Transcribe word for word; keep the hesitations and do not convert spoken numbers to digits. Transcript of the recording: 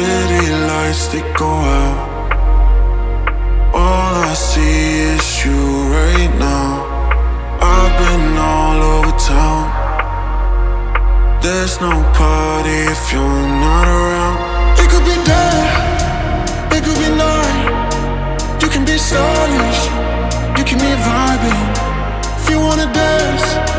city lights, they go out. All I see is you right now. I've been all over town. There's no party if you're not around. It could be day, it could be night. You can be stylish, you can be vibing. If you wanna dance,